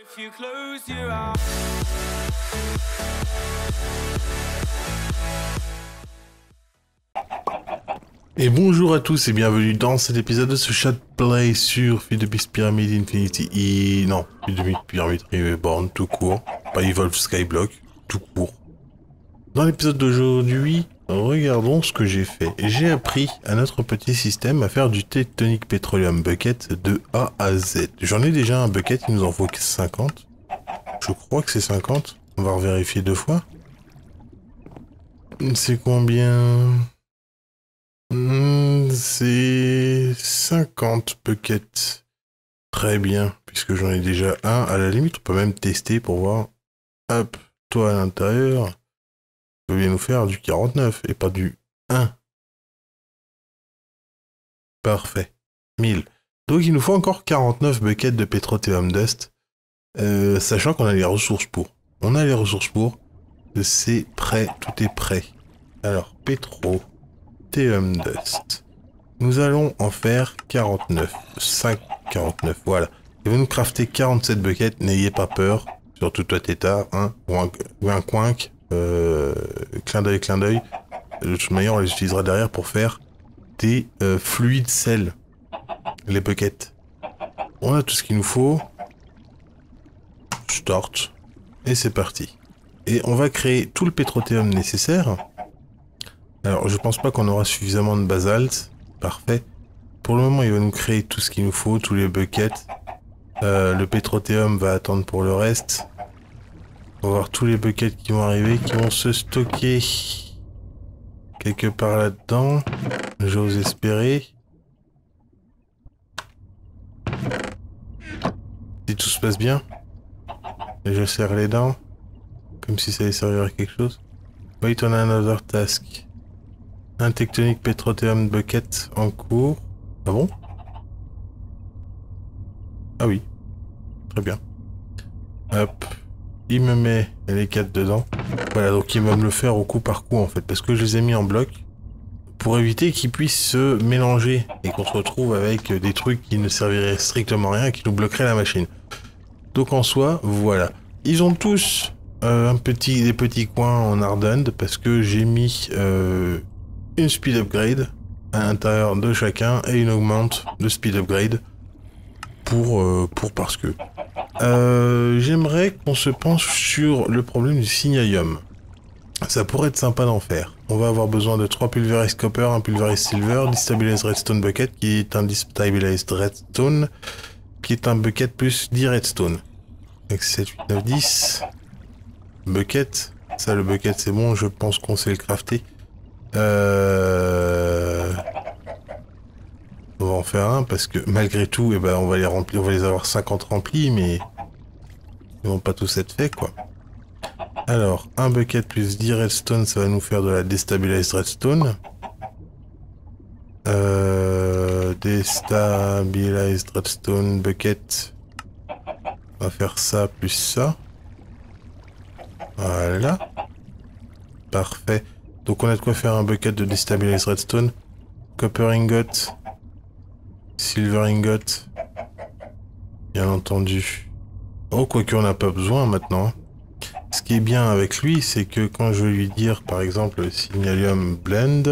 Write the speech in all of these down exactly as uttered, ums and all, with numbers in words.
If you close your eyes. Et bonjour à tous et bienvenue dans cet épisode de ce Shadowplay sur F T B Pyramid Infinity. Et non, F T B Pyramid Riverborne tout court, pas Evolve Skyblock, tout court. Dans l'épisode d'aujourd'hui, regardons ce que j'ai fait. J'ai appris à notre petit système à faire du Tectonic Petroleum Bucket de A à Z. J'en ai déjà un bucket, il nous en faut cinquante. Je crois que c'est cinquante. On va revérifier deux fois. C'est combien? C'est cinquante buckets. Très bien, puisque j'en ai déjà un. À la limite, on peut même tester pour voir. Hop, toi à l'intérieur. Vous voulez nous faire du quarante-neuf et pas du un. Parfait. mille. Donc il nous faut encore quarante-neuf buckets de Petroleum Dust. Euh, sachant qu'on a les ressources pour. On a les ressources pour. C'est prêt. Tout est prêt. Alors, Petroleum Dust. Nous allons en faire quarante-neuf. cinq, quarante-neuf. Voilà. Et vous nous craftez quarante-sept buckets. N'ayez pas peur. Surtout toi, Tétard. Hein, ou un, ou un coinque. Euh, clin d'œil, clin d'œil. De toute manière, on les utilisera derrière pour faire des euh, fluides sel. Les buckets. On a tout ce qu'il nous faut. Start. Et c'est parti. Et on va créer tout le pétrothéum nécessaire. Alors, je pense pas qu'on aura suffisamment de basalte. Parfait. Pour le moment, il va nous créer tout ce qu'il nous faut, tous les buckets. Euh, le pétrothéum va attendre pour le reste. On va voir tous les buckets qui vont arriver, qui vont se stocker quelque part là-dedans. J'ose espérer. Si tout se passe bien. Et je serre les dents. Comme si ça allait servir à quelque chose. Wait on another task. Un tectonic petroleum bucket en cours. Ah bon? Ah oui. Très bien. Hop. Il me met les quatre dedans. Voilà, donc il va me le faire au coup par coup en fait. Parce que je les ai mis en bloc. Pour éviter qu'ils puissent se mélanger. Et qu'on se retrouve avec des trucs qui ne serviraient strictement à rien. Qui nous bloqueraient la machine. Donc en soi, voilà. Ils ont tous euh, un petit, des petits coins en Ardend. Parce que j'ai mis euh, une speed upgrade. À l'intérieur de chacun. Et une augmente de speed upgrade. Pour, euh, pour parce que... Euh, j'aimerais qu'on se penche sur le problème du signalium. Ça pourrait être sympa d'en faire. On va avoir besoin de trois pulverized copper, un pulverized silver, destabilized redstone bucket qui est un destabilized redstone qui est un bucket plus dix redstone. Donc sept, huit, neuf, dix. Bucket. Ça le bucket c'est bon, je pense qu'on sait le crafter. Euh... On va en faire un parce que malgré tout, eh ben, on va les remplir, on va les avoir cinquante remplis, mais ils vont pas tous être faits, quoi. Alors, un bucket plus dix redstone, ça va nous faire de la destabilized redstone. Euh, destabilized redstone bucket. On va faire ça plus ça. Voilà. Parfait. Donc on a de quoi faire un bucket de destabilized redstone. Copper ingot. Silver ingot, bien entendu. Oh, quoique on n'a pas besoin maintenant. Ce qui est bien avec lui, c'est que quand je vais lui dire, par exemple, signalium blend,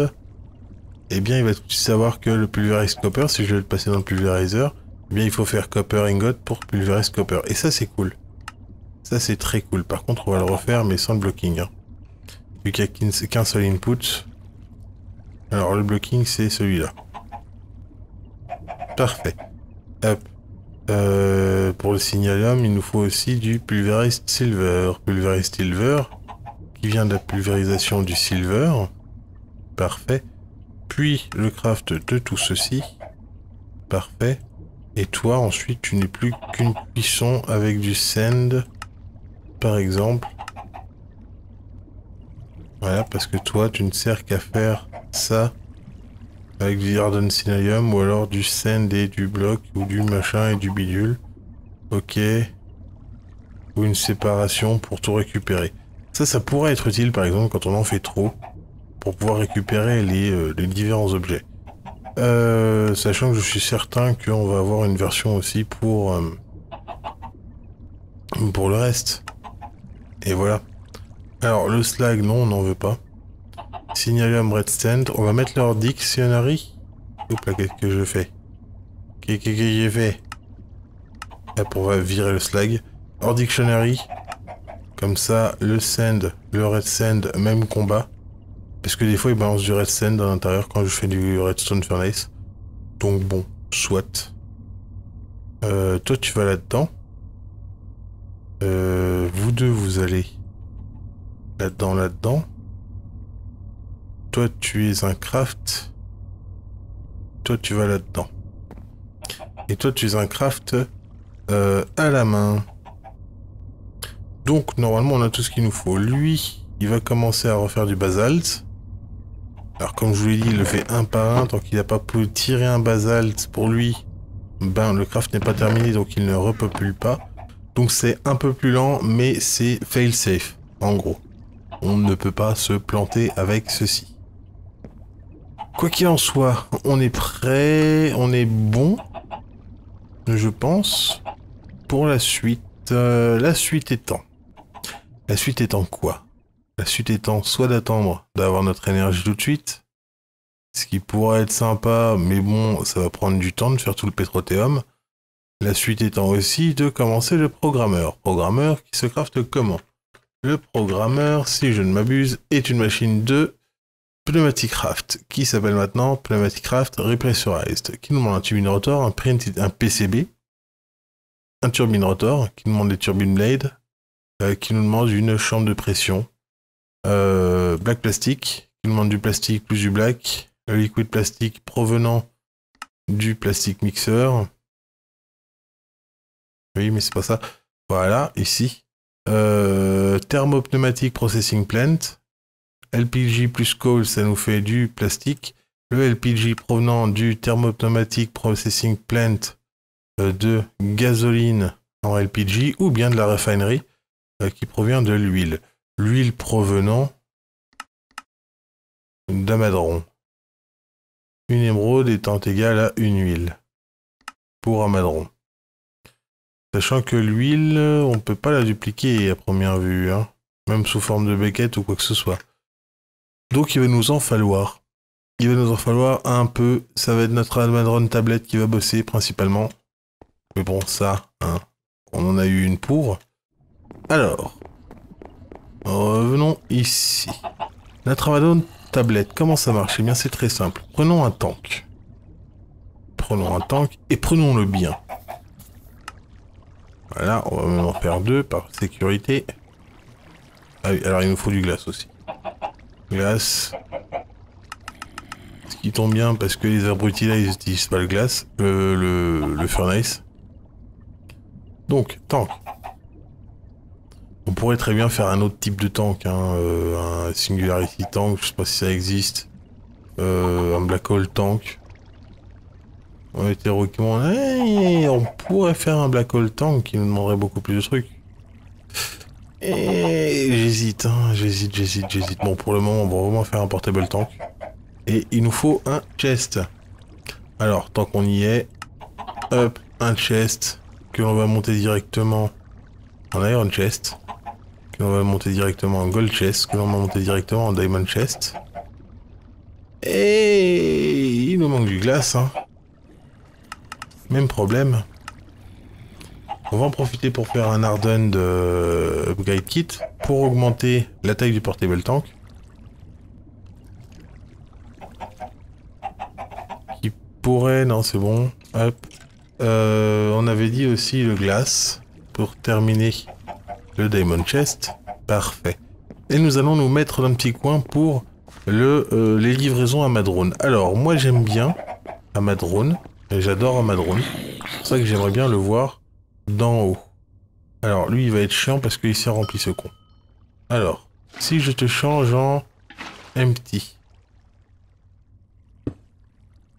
eh bien, il va tout de suite savoir que le pulverized copper, si je vais le passer dans le pulverizer, eh bien, il faut faire copper ingot pour pulverized copper. Et ça, c'est cool. Ça, c'est très cool. Par contre, on va le refaire, mais sans le blocking. Hein. Vu qu'il n'y a qu'un seul input. Alors, le blocking, c'est celui-là. Parfait. Hop. Euh, pour le signalium, il nous faut aussi du pulverized silver. Pulverized silver, qui vient de la pulvérisation du silver. Parfait. Puis le craft de tout ceci. Parfait. Et toi, ensuite, tu n'es plus qu'une cuisson avec du sand, par exemple. Voilà, parce que toi, tu ne sers qu'à faire ça. Avec du Harden Signalium ou alors du Sand et du bloc ou du machin et du bidule. Ok. Ou une séparation pour tout récupérer. Ça, ça pourrait être utile par exemple quand on en fait trop. Pour pouvoir récupérer les, euh, les différents objets. Euh, sachant que je suis certain qu'on va avoir une version aussi pour... Euh, pour le reste. Et voilà. Alors, le slag, non, on n'en veut pas. Signalium redstand. On va mettre leur dictionary. Oups, là, qu'est-ce que je fais? Qu'est-ce que j'ai fait? Hop, on va virer le slag. Hors dictionary. Comme ça, le send, le redstand, même combat. Parce que des fois, ils balancent du redstand à l'intérieur quand je fais du redstone furnace. Donc bon, soit. Euh, toi, tu vas là-dedans. Euh, vous deux, vous allez là-dedans, là-dedans. Toi, tu es un craft. Toi, tu vas là-dedans. Et toi, tu es un craft euh, à la main. Donc, normalement, on a tout ce qu'il nous faut. Lui, il va commencer à refaire du basalte. Alors, comme je vous l'ai dit, il le fait un par un. Tant qu'il n'a pas pu tirer un basalte pour lui, ben, le craft n'est pas terminé, donc il ne repopule pas. Donc c'est un peu plus lent, mais c'est fail safe, en gros. On ne peut pas se planter avec ceci. Quoi qu'il en soit, on est prêt, on est bon, je pense, pour la suite. Euh, la suite étant... La suite étant quoi? La suite étant soit d'attendre d'avoir notre énergie tout de suite, ce qui pourrait être sympa, mais bon, ça va prendre du temps de faire tout le pétrotéum. La suite étant aussi de commencer le programmeur. Programmeur qui se crafte comment? Le programmeur, si je ne m'abuse, est une machine de PneumaticCraft, qui s'appelle maintenant PneumaticCraft Repressurized, qui nous demande un turbine rotor, un, print, un P C B, un turbine rotor, qui nous demande des turbine blades, euh, qui nous demande une chambre de pression, euh, black plastique, qui nous demande du plastique plus du black, le liquide plastique provenant du plastique mixeur. Oui, mais c'est pas ça. Voilà, ici. Euh, Thermopneumatic Processing Plant. L P G plus coal, ça nous fait du plastique. Le L P G provenant du Thermopneumatic Processing Plant euh, de gasoline en L P G ou bien de la raffinerie euh, qui provient de l'huile. L'huile provenant d'Amadron. Une émeraude étant égale à une huile pour Amadron. Sachant que l'huile, on peut pas la dupliquer à première vue, hein, même sous forme de beckett ou quoi que ce soit. Donc il va nous en falloir. Il va nous en falloir un peu. Ça va être notre Amadron tablette qui va bosser principalement. Mais bon, ça, hein, on en a eu une pour. Alors, revenons ici. Notre Amadron tablette, comment ça marche? Eh bien, c'est très simple. Prenons un tank. Prenons un tank et prenons-le bien. Voilà, on va même en faire deux par sécurité. Ah oui, alors il nous faut du glace aussi. Glace. Ce qui tombe bien parce que les abrutis là, ils n'utilisent pas le glace, euh, le, le furnace. Donc, tank. On pourrait très bien faire un autre type de tank, hein, euh, un Singularity Tank, je sais pas si ça existe. Euh, un Black Hole Tank. On était théoriquement... Hey, on pourrait faire un Black Hole Tank qui nous demanderait beaucoup plus de trucs. Et j'hésite, hein, j'hésite, j'hésite, j'hésite. Bon, pour le moment, on va vraiment faire un Portable Tank. Et il nous faut un chest. Alors, tant qu'on y est, hop, un chest que l'on va monter directement en Iron Chest, que l'on va monter directement en Gold Chest, que l'on va monter directement en Diamond Chest. Et il nous manque du glace, hein. Même problème. On va en profiter pour faire un Hardened de Upgrade Kit pour augmenter la taille du Portable Tank. Qui pourrait... Non, c'est bon. Hop. Euh, on avait dit aussi le glace pour terminer le Diamond Chest. Parfait. Et nous allons nous mettre dans un petit coin pour le, euh, les livraisons à Amadron. Alors, moi j'aime bien Amadron. J'adore Amadron, c'est pour ça que j'aimerais bien le voir d'en haut. Alors lui il va être chiant parce qu'il s'est rempli ce con. Alors, si je te change en empty,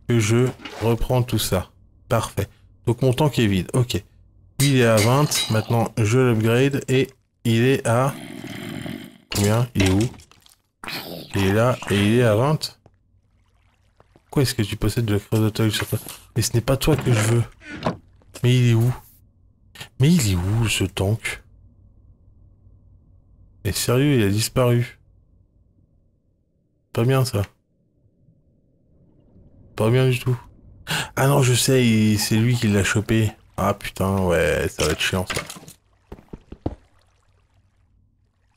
que je reprends tout ça, parfait. Donc mon tank est vide, ok. Lui il est à vingt, maintenant je l'upgrade et il est à... Combien? Il est où? Il est là et il est à vingt. Pourquoi est-ce que tu possèdes de la creuse de toile sur toi? Mais ce n'est pas toi que je veux. Mais il est où? Mais il est où ce tank? Mais sérieux, il a disparu. Pas bien ça. Pas bien du tout. Ah non, je sais, c'est lui qui l'a chopé. Ah putain, ouais, ça va être chiant ça.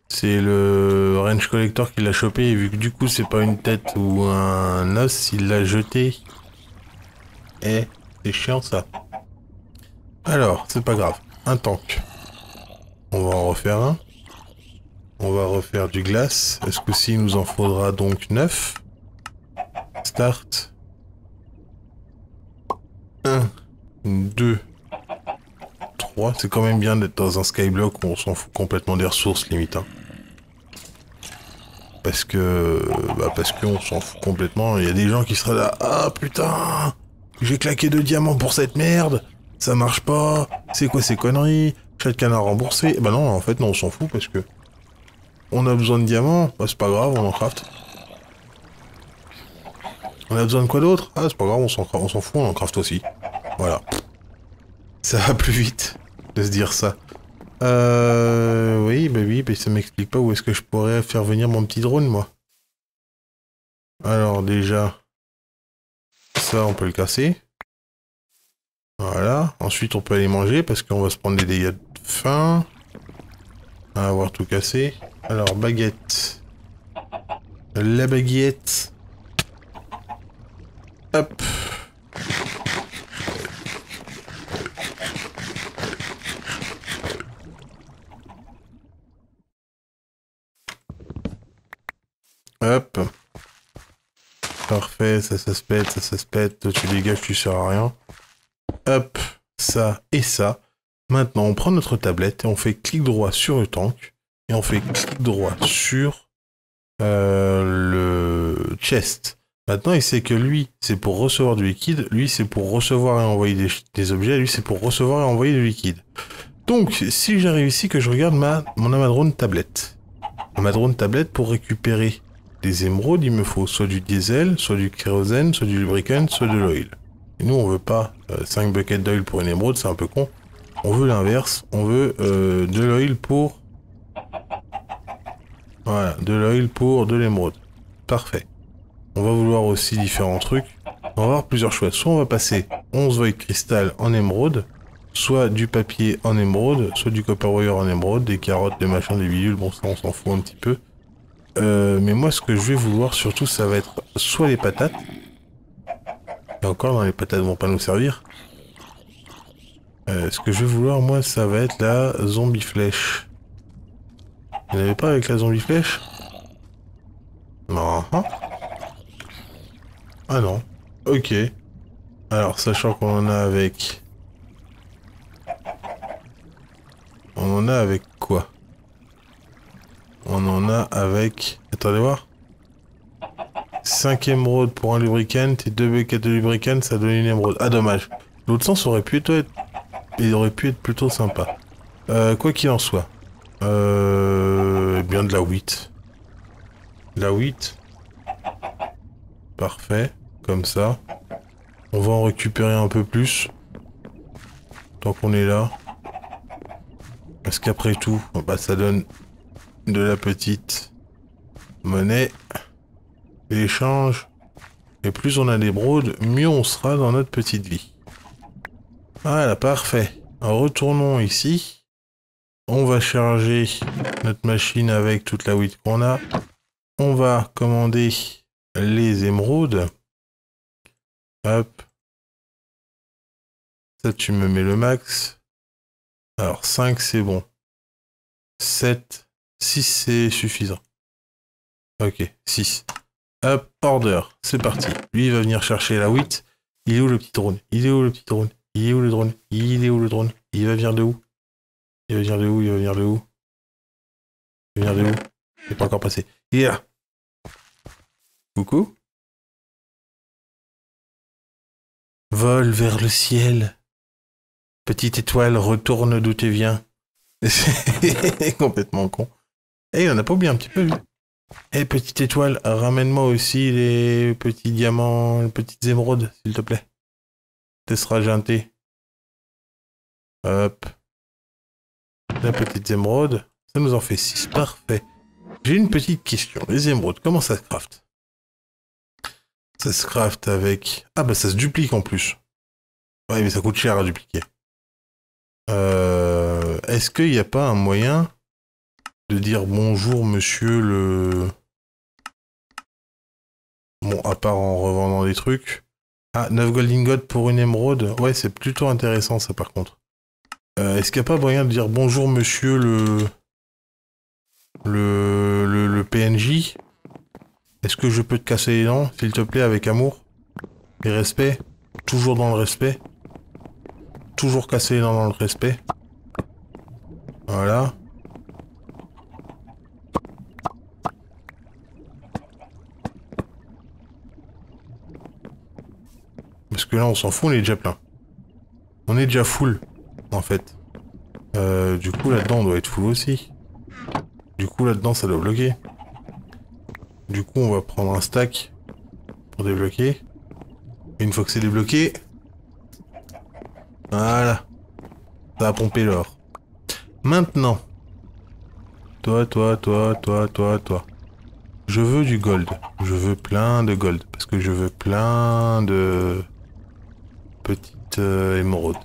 C'est le range collector qui l'a chopé et vu que du coup c'est pas une tête ou un os, il l'a jeté. Eh, c'est chiant ça. Alors, c'est pas grave. Un tank. On va en refaire un. On va refaire du glace. Est-ce que si il nous en faudra donc neuf. Start. un, deux, trois. C'est quand même bien d'être dans un skyblock où on s'en fout complètement des ressources limite. Hein. Parce que... Bah parce qu'on s'en fout complètement. Il y a des gens qui seraient là. Ah putain, j'ai claqué deux diamants pour cette merde. Ça marche pas. C'est quoi ces conneries? Chacun a remboursé. Bah non, en fait non, on s'en fout parce que... On a besoin de diamants, bah, c'est pas grave, on en craft. On a besoin de quoi d'autre? Ah, c'est pas grave, on s'en fout, on en craft aussi. Voilà. Ça va plus vite de se dire ça. Euh... Oui, bah oui, mais ça m'explique pas où est-ce que je pourrais faire venir mon petit drone, moi. Alors, déjà... Ça, on peut le casser. Voilà. Ensuite, on peut aller manger, parce qu'on va se prendre des dégâts de faim. À avoir tout cassé. Alors, baguette. La baguette. Hop. Hop. Parfait, ça, ça se pète, ça, ça se pète. Toi, tu dégages, tu sers à rien. Hop. Ça et ça. Maintenant, on prend notre tablette et on fait clic droit sur le tank. Et on fait clic droit sur euh, le chest. Maintenant, il sait que lui, c'est pour recevoir du liquide. Lui, c'est pour recevoir et envoyer des, des objets. Lui, c'est pour recevoir et envoyer du liquide. Donc, si j'arrive ici, que je regarde ma, mon Amadron tablette. Amadron tablette, pour récupérer des émeraudes, il me faut soit du diesel, soit du kérosène, soit du lubricant, soit de l'oil. Et nous, on veut pas euh, cinq buckets d'oil pour une émeraude, c'est un peu con. On veut l'inverse. On veut euh, de l'oil pour... Voilà, de l'oil pour de l'émeraude. Parfait. On va vouloir aussi différents trucs. On va avoir plusieurs choix. Soit on va passer onze void cristal en émeraude, soit du papier en émeraude, soit du copper wire en émeraude, des carottes, des machins, des bidules. Bon, ça on s'en fout un petit peu. Euh, mais moi, ce que je vais vouloir surtout, ça va être soit les patates. Et encore, non, les patates vont pas nous servir. Euh, ce que je vais vouloir, moi, ça va être la zombie flèche. Vous n'avez pas avec la zombie flèche? Non. Ah non. Ok. Alors, sachant qu'on en a avec... On en a avec quoi? On en a avec... Attendez voir. cinq émeraudes pour un lubricant et deux buckets de lubricant, ça donne une émeraude. Ah dommage. L'autre sens aurait pu être... Il aurait pu être plutôt sympa. Euh, quoi qu'il en soit. Euh, bien de la huit. De la huit. Parfait. Comme ça. On va en récupérer un peu plus. Tant qu'on est là. Parce qu'après tout, bah, ça donne de la petite monnaie. L'échange. Et plus on a des brodes, mieux on sera dans notre petite vie. Voilà, parfait. Alors, retournons ici. On va charger notre machine avec toute la huile qu'on a. On va commander les émeraudes. Hop. Ça, tu me mets le max. Alors, cinq, c'est bon. sept, six, c'est suffisant. Ok, six. Hop, order. C'est parti. Lui, il va venir chercher la huile. Il est où le petit drone? Il est où le petit drone? Il est où le drone? Il est où le drone? Il va venir de où? Il va venir de où? Il va venir de où? Il va venir de où? Il n'est pas encore passé. Il est là. Coucou. Vole vers le ciel. Petite étoile, retourne d'où tu viens. C'est complètement con. Eh, il en a pas oublié un petit peu, lui. Eh, petite étoile, ramène-moi aussi les petits diamants, les petites émeraudes, s'il te plaît. Tu seras gentil. Hop. La petite émeraude, Ça nous en fait six. Parfait. J'ai une petite question. Les émeraudes, comment ça se craft? Ça se craft avec... Ah bah ça se duplique en plus. Ouais mais ça coûte cher à dupliquer. Euh... Est-ce qu'il n'y a pas un moyen de dire bonjour monsieur le... Bon, à part en revendant des trucs. Ah, neuf golden god pour une émeraude. Ouais, c'est plutôt intéressant ça par contre. Euh, Est-ce qu'il n'y a pas moyen de dire bonjour monsieur le... Le, le, le P N J, est-ce que je peux te casser les dents, s'il te plaît, avec amour et respect, toujours dans le respect, toujours casser les dents dans le respect. Voilà. Parce que là, on s'en fout, on est déjà plein. On est déjà full, en fait. Euh, du coup, là-dedans, on doit être full aussi. Du coup là-dedans ça doit bloquer. Du coup on va prendre un stack pour débloquer. Et une fois que c'est débloqué, voilà. Ça a pompé l'or. Maintenant. Toi, toi, toi, toi, toi, toi. Je veux du gold. Je veux plein de gold. Parce que je veux plein de petites euh, émeraudes.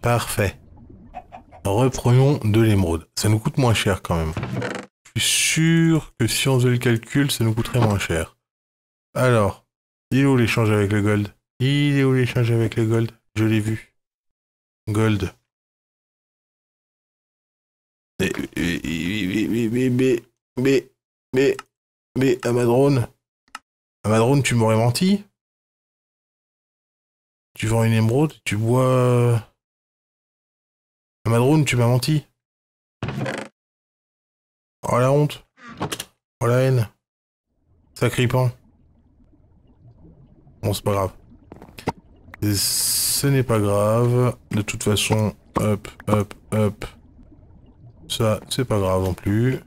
Parfait. Reprenons de l'émeraude. Ça nous coûte moins cher quand même. Je suis sûr que si on faisait le calcul, ça nous coûterait moins cher. Alors, il est où l'échange avec le gold? Il est où l'échange avec le gold? Je l'ai vu. Gold. Mais, mais, mais, mais, mais, mais, mais, Amadron. Amadron, tu m'aurais menti? Tu vends une émeraude, tu bois... Amadron, tu m'as menti. Oh la honte. Oh la haine. Sacripant. Bon, c'est pas grave. Et ce n'est pas grave. De toute façon, hop, hop, hop. Ça, c'est pas grave non plus.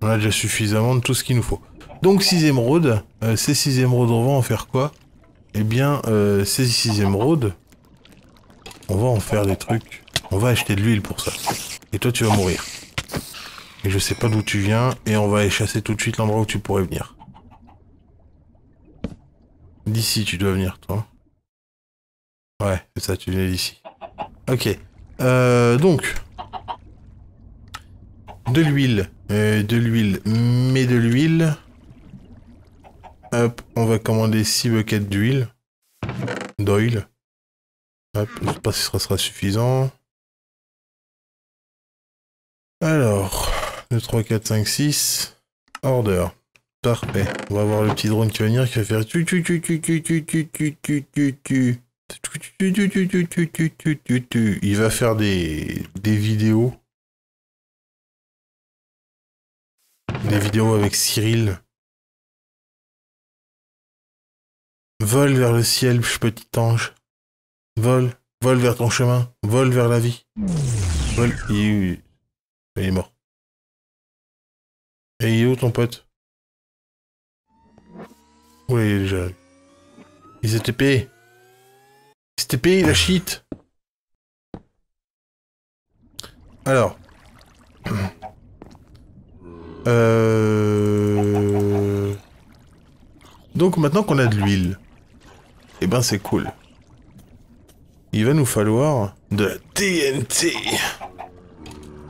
On a déjà suffisamment de tout ce qu'il nous faut. Donc, six émeraudes. Euh, ces six émeraudes, on va en faire quoi? Eh bien, euh, ces six émeraudes, on va en faire des trucs. On va acheter de l'huile pour ça. Et toi, tu vas mourir. Et je sais pas d'où tu viens. Et on va aller chasser tout de suite l'endroit où tu pourrais venir. D'ici, tu dois venir, toi. Ouais, c'est ça, tu viens d'ici. Ok. Euh, donc. De l'huile. Euh, de l'huile. Mais de l'huile. Hop, on va commander six buckets d'huile. D'huile. Hop, je ne sais pas si ça sera suffisant. Alors, deux, trois, quatre, cinq, six. Order. Parfait. On va voir le petit drone qui va venir, qui va faire tu tu tu tu tu tu tu tu tu tu tu tu tu tu. Il va faire des des vidéos. Des vidéos avec Cyril. Vole vers le ciel, petit ange. Vole, vole vers ton chemin, vole vers la vie. Vole, il est mort. Et il est où ton pote? Ouais, il est déjà là. Il s'est T P. Il s'est T P, la shit. Alors. Euh... Donc maintenant qu'on a de l'huile, eh ben c'est cool. Il va nous falloir de la T N T.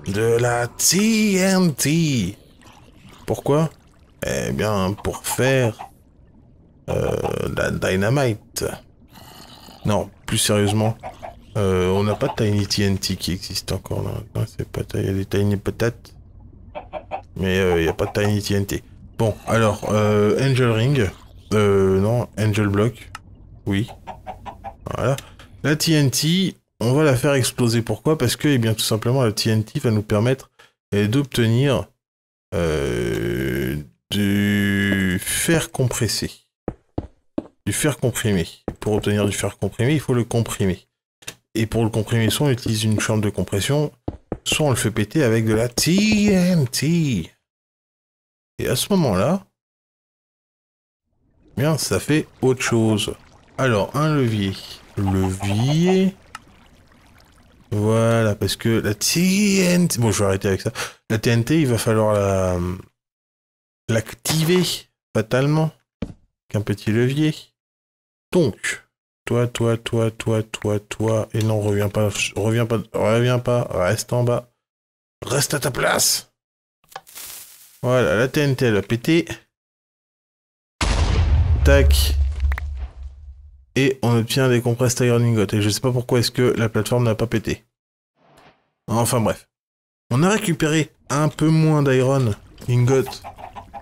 De la T N T. Pourquoi? Eh bien, pour faire euh, de la dynamite. Non, plus sérieusement, euh, on n'a pas de tiny T N T qui existe encore là. C'est pas, il y a des tiny patates, mais il euh, n'y a pas de tiny T N T. Bon, alors euh, Angel Ring, euh, non, Angel Block, oui, voilà. La T N T, on va la faire exploser. Pourquoi? Parce que, eh bien, tout simplement, la T N T va nous permettre eh, d'obtenir euh, du fer compressé. Du fer comprimé. Pour obtenir du fer comprimé, il faut le comprimer. Et pour le comprimer, soit on utilise une chambre de compression, soit on le fait péter avec de la T N T. Et à ce moment-là, eh bien, ça fait autre chose. Alors, un levier. Levier. Voilà, parce que la T N T... Bon, je vais arrêter avec ça. La T N T, il va falloir la... l'activer, fatalement. Avec un petit levier. Donc, toi, toi, toi, toi, toi, toi... Et non, reviens pas, reviens pas, reviens pas, reste en bas. Reste à ta place. Voilà, la T N T, elle a pété. Tac. Et on obtient des compressed iron ingots. Et je sais pas pourquoi est-ce que la plateforme n'a pas pété. Enfin bref. On a récupéré un peu moins d'iron ingots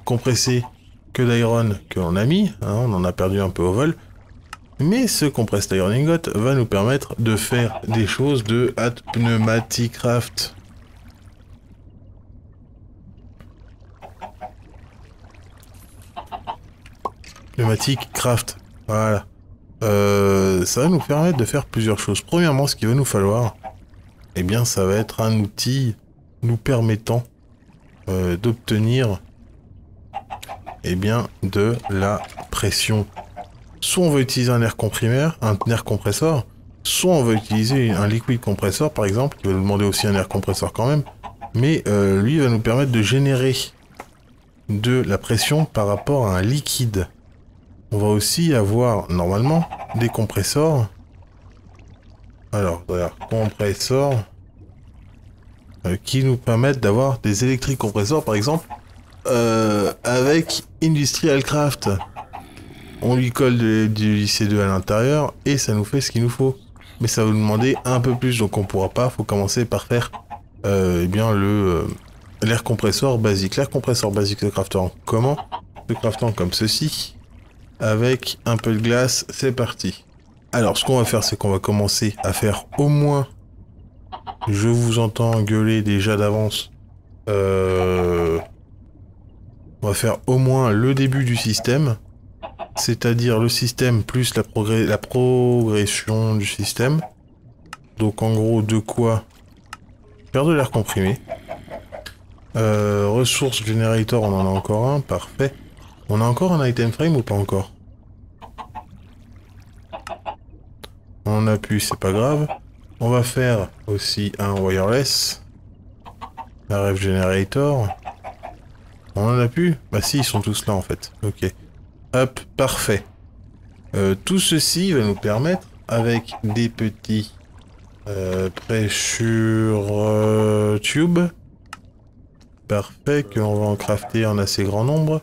compressés que d'iron que l'on a mis. Hein, on en a perdu un peu au vol. Mais ce compressed iron ingot va nous permettre de faire des choses de hâte PneumaticCraft. PneumaticCraft. Voilà. Euh, ça va nous permettre de faire plusieurs choses. Premièrement, ce qu'il va nous falloir, eh bien, ça va être un outil nous permettant euh, d'obtenir, eh bien, de la pression. Soit on va utiliser un air comprimeur, un air compresseur, soit on va utiliser un liquide compresseur, par exemple, qui va nous demander aussi un air compresseur quand même, mais euh, lui va nous permettre de générer de la pression par rapport à un liquide. On va aussi avoir, normalement, des compresseurs. Alors, voilà, compresseurs euh, qui nous permettent d'avoir des électriques compresseurs, par exemple, euh, avec Industrial Craft. On lui colle du I C deux à l'intérieur et ça nous fait ce qu'il nous faut. Mais ça va nous demander un peu plus, donc on pourra pas. Faut commencer par faire euh, eh bien le euh, l'air compresseur basique. L'air compresseur basique se craftant comment? Se craftant comme ceci. Avec un peu de glace, c'est parti. Alors, ce qu'on va faire, c'est qu'on va commencer à faire au moins... Je vous entends gueuler déjà d'avance. Euh... On va faire au moins le début du système. C'est-à-dire le système plus la, progr la progression du système. Donc, en gros, de quoi faire de l'air comprimé. Euh, ressources générateur, on en a encore un. Parfait. On a encore un item frame ou pas encore? On en a plus, c'est pas grave. On va faire aussi un wireless. La ref generator. On en a plus? Bah si, ils sont tous là en fait. Ok. Hop, parfait. Euh, tout ceci va nous permettre, avec des petits euh, pressure euh, tubes. Parfait, que l'on va en crafter en assez grand nombre.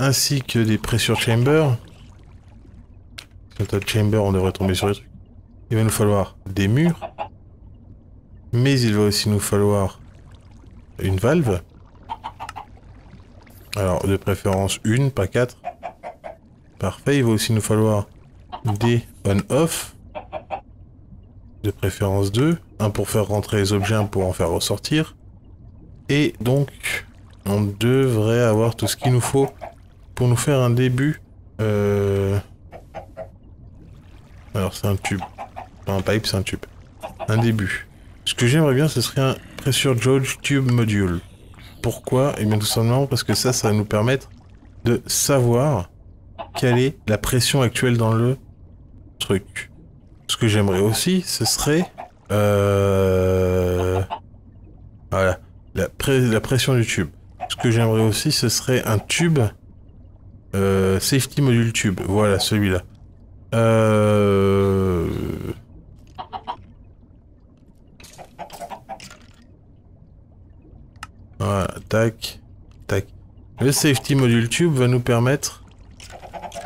Ainsi que des pressure chambers. Sur le chamber, on devrait tomber sur les trucs. Il va nous falloir des murs. Mais il va aussi nous falloir une valve. Alors, de préférence une, pas quatre. Parfait. Il va aussi nous falloir des on-off. De préférence deux. Un pour faire rentrer les objets, un pour en faire ressortir. Et donc, on devrait avoir tout ce qu'il nous faut. Pour nous faire un début, euh... alors c'est un tube, enfin, un pipe, c'est un tube, un début. Ce que j'aimerais bien, ce serait un pressure gauge tube module. Pourquoi? Et bien tout simplement parce que ça, ça va nous permettre de savoir quelle est la pression actuelle dans le truc. Ce que j'aimerais aussi, ce serait, euh... voilà, la, pré la pression du tube. Ce que j'aimerais aussi, ce serait un tube. Euh, safety module tube, voilà celui-là. Euh... Voilà, tac, tac. Le safety module tube va nous permettre,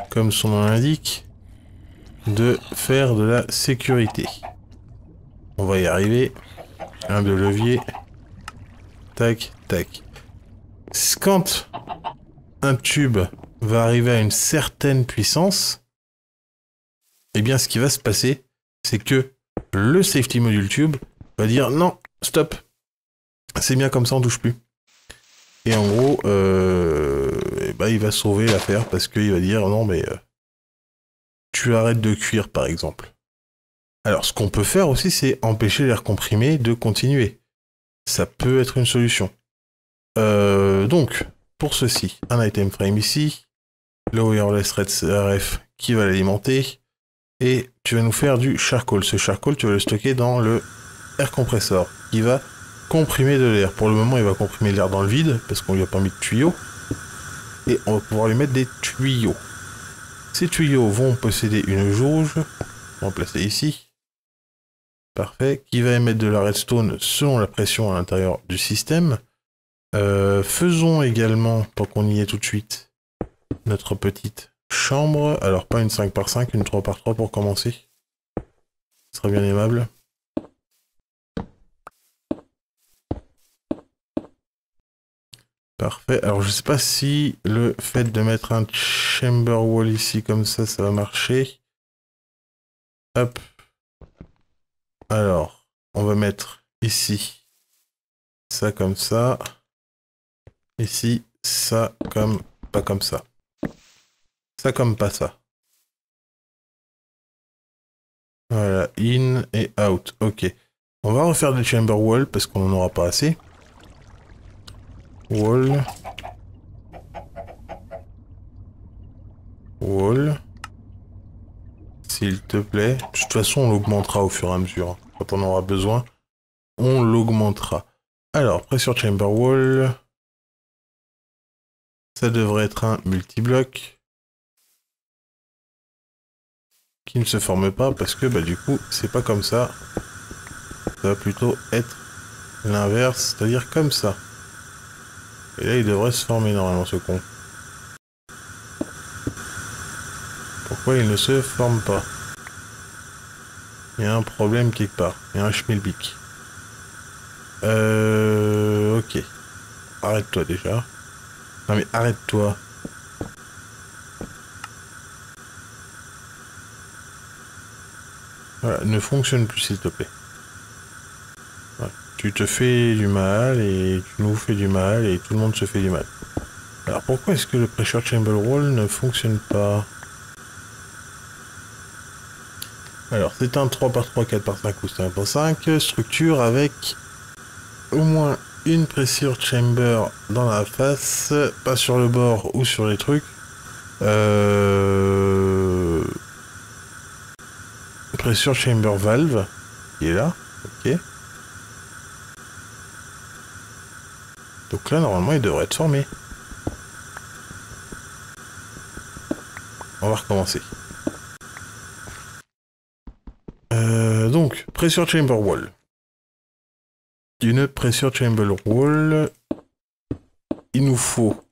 comme son nom l'indique, de faire de la sécurité. On va y arriver. Un de levier. Tac, tac. Quand un tube va arriver à une certaine puissance, et eh bien ce qui va se passer, c'est que le safety module tube va dire non, stop, c'est bien comme ça, on touche plus. Et en gros, euh, eh ben, il va sauver l'affaire parce qu'il va dire non mais euh, tu arrêtes de cuire par exemple. Alors ce qu'on peut faire aussi, c'est empêcher l'air comprimé de continuer. Ça peut être une solution. Euh, donc, pour ceci, un item frame ici. Le wireless ref qui va l'alimenter. et tu vas nous faire du charcoal. Ce charcoal, tu vas le stocker dans le air compressor qui va comprimer de l'air. Pour le moment, il va comprimer l'air dans le vide parce qu'on lui a pas mis de tuyaux, et on va pouvoir lui mettre des tuyaux. Ces tuyaux vont posséder une jauge, on va placer ici, parfait, qui va émettre de la redstone selon la pression à l'intérieur du système. Euh, faisons également, tant qu'on y est tout de suite, notre petite chambre. Alors pas une cinq par cinq, une trois par trois pour commencer, ce serait bien aimable. Parfait. Alors je sais pas si le fait de mettre un chamber wall ici comme ça, ça va marcher. Hop. Alors on va mettre ici ça comme ça, ici ça comme pas comme ça, ça comme pas ça. Voilà, in et out. Ok, on va refaire des chamber wall parce qu'on n'en aura pas assez. Wall, wall, s'il te plaît. De toute façon, on l'augmentera au fur et à mesure. Quand on aura besoin, on l'augmentera. Alors, pressure chamber wall. Ça devrait être un multibloc qui ne se forme pas parce que bah du coup c'est pas comme ça. Ça va plutôt être l'inverse, c'est-à-dire comme ça. Et là il devrait se former normalement, ce con. Pourquoi il ne se forme pas? Il y a un problème quelque part. Il y a un schmilblick. Euh... Ok. Arrête-toi déjà. Non mais arrête-toi. Voilà, ne fonctionne plus s'il te plaît. Voilà. Tu te fais du mal et tu nous fais du mal et tout le monde se fait du mal. Alors pourquoi est-ce que le pressure chamber roll ne fonctionne pas? Alors c'est un trois par trois, quatre par cinq ou cinq par cinq, structure avec au moins une pressure chamber dans la face, pas sur le bord ou sur les trucs. Euh... Pressure chamber valve, qui est là, ok. Donc là, normalement, il devrait être formé. On va recommencer. Euh, donc, pressure chamber wall. Une pressure chamber wall, il nous faut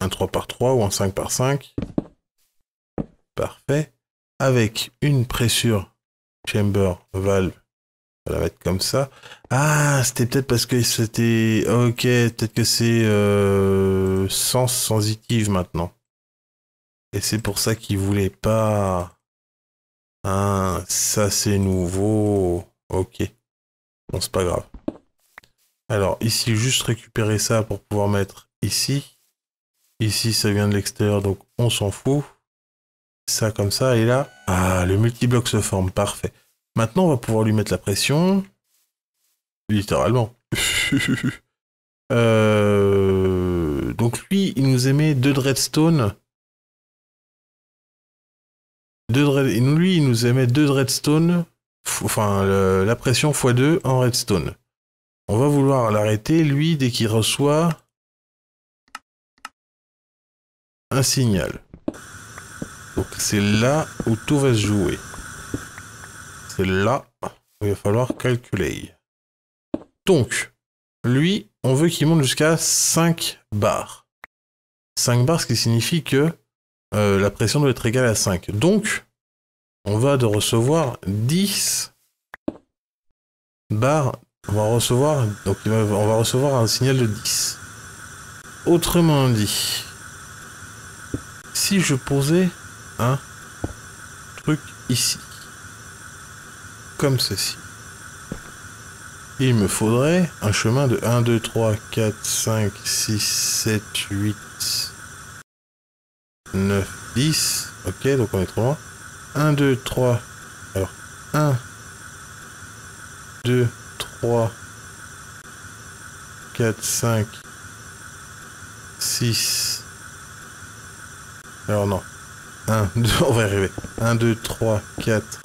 un trois par trois ou un cinq par cinq, parfait, avec une pressure chamber valve, on va la mettre comme ça. Ah, c'était peut-être parce que c'était, ok, peut-être que c'est euh, sens sensitive maintenant, et c'est pour ça qu'ils voulaient pas, hein, ça c'est nouveau, ok, bon c'est pas grave. Alors ici, juste récupérer ça pour pouvoir mettre ici. Ici, ça vient de l'extérieur, donc on s'en fout. Ça comme ça, et là, ah, le multibloc se forme, parfait. Maintenant, on va pouvoir lui mettre la pression. Littéralement. euh... Donc lui, il nous émet deux de redstone. Deux de... Lui, il nous émet deux de redstone. Enfin, le... la pression fois deux en redstone. On va vouloir l'arrêter, lui, dès qu'il reçoit un signal. Donc c'est là où tout va se jouer. C'est là où il va falloir calculer. Donc, lui, on veut qu'il monte jusqu'à cinq bars. cinq bars, ce qui signifie que euh, la pression doit être égale à cinq. Donc, on va de recevoir dix bars. On va recevoir, donc on va recevoir un signal de dix. Autrement dit, si je posais un truc ici, comme ceci, il me faudrait un chemin de un, deux, trois, quatre, cinq, six, sept, huit, neuf, dix. Ok, donc on est trop loin. un, deux, trois. Alors, un, deux, trois, quatre, cinq, six. Alors non. un, deux, on va y arriver. un, deux, trois, quatre,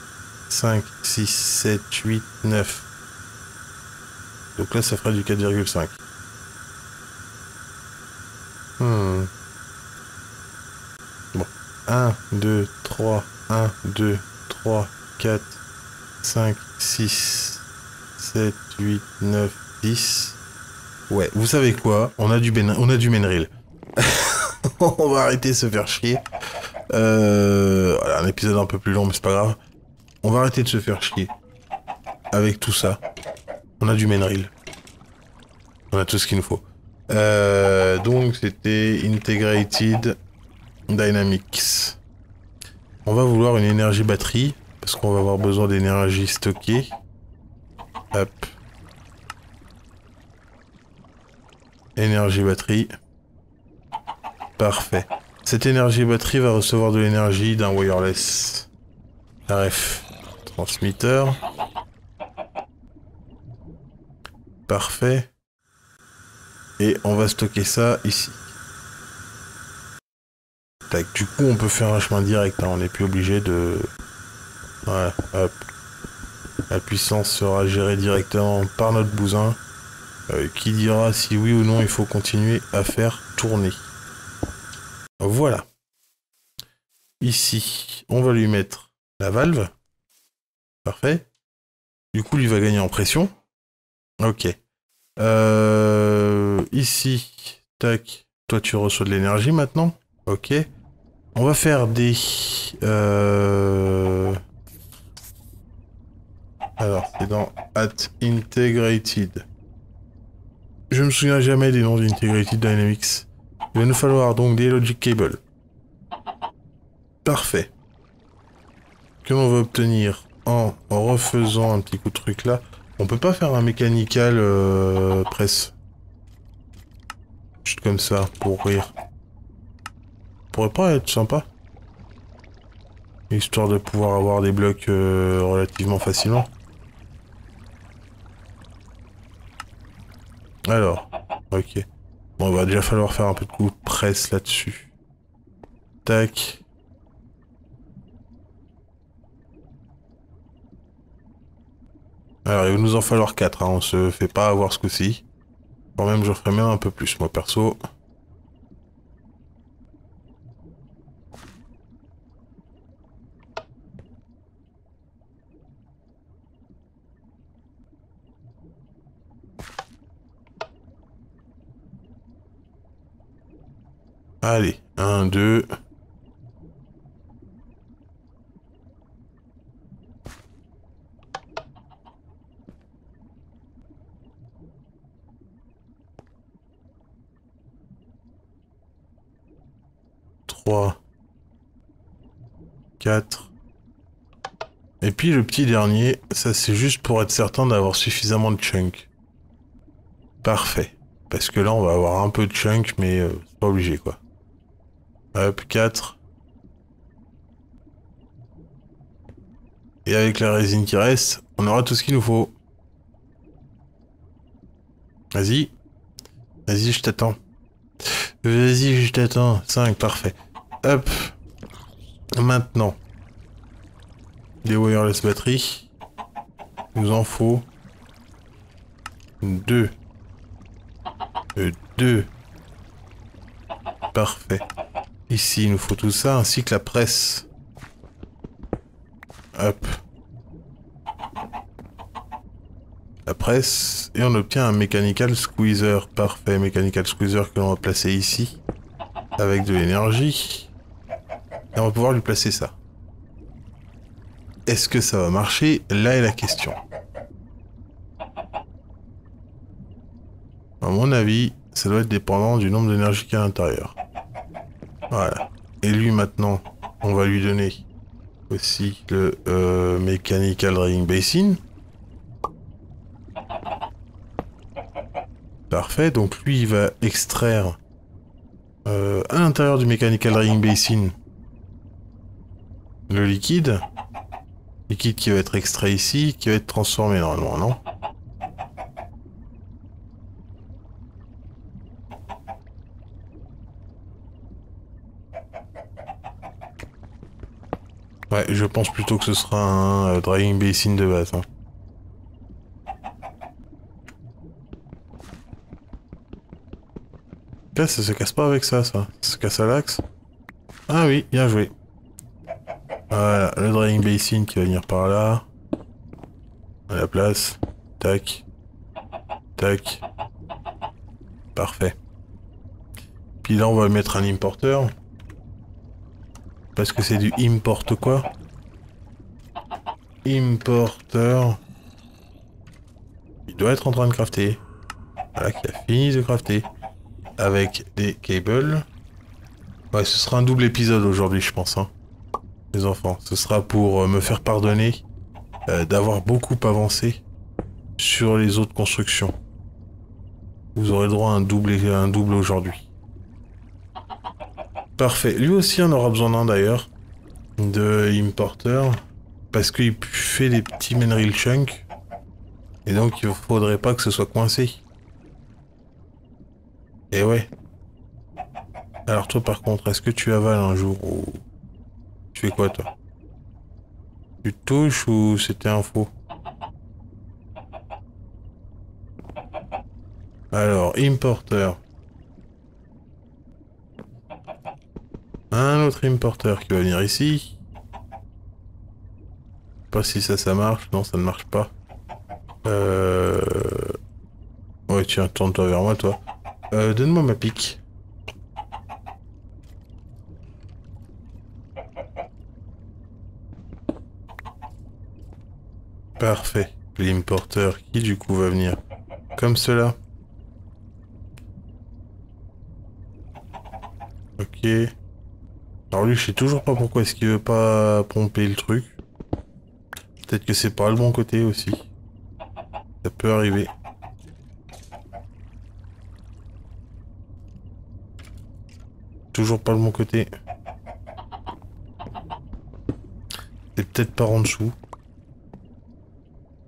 cinq, six, sept, huit, neuf. Donc là, ça fera du quatre virgule cinq. Hmm. Bon. un, deux, trois, un, deux, trois, quatre, cinq, six, sept, huit, neuf, dix. Ouais, vous savez quoi? On a du ben... on a du Menril. On va arrêter de se faire chier. Euh... Voilà, un épisode un peu plus long, mais c'est pas grave. On va arrêter de se faire chier. Avec tout ça. On a du Menril. On a tout ce qu'il nous faut. Euh... Donc, c'était Integrated Dynamics. On va vouloir une énergie batterie. Parce qu'on va avoir besoin d'énergie stockée. Hop. Énergie batterie. Parfait. Cette énergie batterie va recevoir de l'énergie d'un wireless. R F. Transmitter. Parfait. Et on va stocker ça ici. Tac. Du coup, on peut faire un chemin direct. Hein. On n'est plus obligé de... Voilà. Hop. La puissance sera gérée directement par notre bousin. Euh, qui dira si oui ou non il faut continuer à faire tourner. Voilà. Ici, on va lui mettre la valve. Parfait. Du coup, lui va gagner en pression. Ok. Euh, ici, tac. Toi, tu reçois de l'énergie maintenant. Ok. On va faire des... Euh... Alors, c'est dans At Integrated. Je me souviens jamais des noms d'Integrated Dynamics. Il va nous falloir donc des Logic Cables. Parfait. Que l'on va obtenir en, en refaisant un petit coup de truc là. On peut pas faire un mécanical euh, presse. Juste comme ça, pour rire. Ça pourrait pas être sympa. Histoire de pouvoir avoir des blocs euh, relativement facilement. Alors, ok. Bon, il va déjà falloir faire un peu de coup de presse là-dessus. Tac. Alors, il va nous en falloir quatre, hein. On se fait pas avoir ce coup-ci. Quand même, je ferai même un peu plus, moi, perso. Allez, un, deux. trois, quatre. Et puis le petit dernier, ça c'est juste pour être certain d'avoir suffisamment de chunk. Parfait. Parce que là on va avoir un peu de chunk, mais euh, c'est pas obligé quoi. Hop, quatre. Et avec la résine qui reste, on aura tout ce qu'il nous faut. Vas-y. Vas-y, je t'attends. Vas-y, je t'attends. cinq, parfait. Hop. Maintenant. Des wireless batteries. Il nous en faut. deux. deux. Parfait. Ici, il nous faut tout ça, ainsi que la presse. Hop. La presse. Et on obtient un Mechanical Squeezer. Parfait, Mechanical Squeezer que l'on va placer ici. Avec de l'énergie. Et on va pouvoir lui placer ça. Est-ce que ça va marcher? Là est la question. À mon avis, ça doit être dépendant du nombre d'énergie qu'il y a à l'intérieur. Voilà. Et lui maintenant, on va lui donner aussi le euh, Mechanical Drying Basin. Parfait. Donc lui, il va extraire euh, à l'intérieur du Mechanical Drying Basin le liquide. Liquide qui va être extrait ici, qui va être transformé normalement, non ? Et je pense plutôt que ce sera un euh, drying basin de base. Hein. Là, ça se casse pas avec ça, ça. Ça se casse à l'axe. Ah oui, bien joué. Voilà, le drying basin qui va venir par là. À la place. Tac. Tac. Parfait. Puis là, on va mettre un importeur. Parce que c'est du importe quoi. Importeur. Il doit être en train de crafter. Voilà, qui a fini de crafter. Avec des cables. Ouais, ce sera un double épisode aujourd'hui, je pense. Hein, les enfants, ce sera pour euh, me faire pardonner euh, d'avoir beaucoup avancé sur les autres constructions. Vous aurez le droit à un double, un double aujourd'hui. Parfait. Lui aussi, on aura besoin d'un d'ailleurs. De importeur. Parce qu'il fait des petits mineral chunks. Et donc, il ne faudrait pas que ce soit coincé. Et ouais. Alors toi par contre, est-ce que tu avales un jour ou... Tu fais quoi toi? Tu touches ou c'était un faux? Alors, importeur. Un autre importeur qui va venir ici. Pas si ça, ça marche. Non, ça ne marche pas. Euh... Ouais, tiens, tourne-toi vers moi, toi. Euh, donne-moi ma pique. Parfait. L'importeur qui du coup va venir comme cela. Ok. Alors lui, je sais toujours pas pourquoi est-ce qu'il veut pas pomper le truc. Peut-être que c'est pas le bon côté aussi. Ça peut arriver. Toujours pas de mon côté. C'est peut-être par en dessous.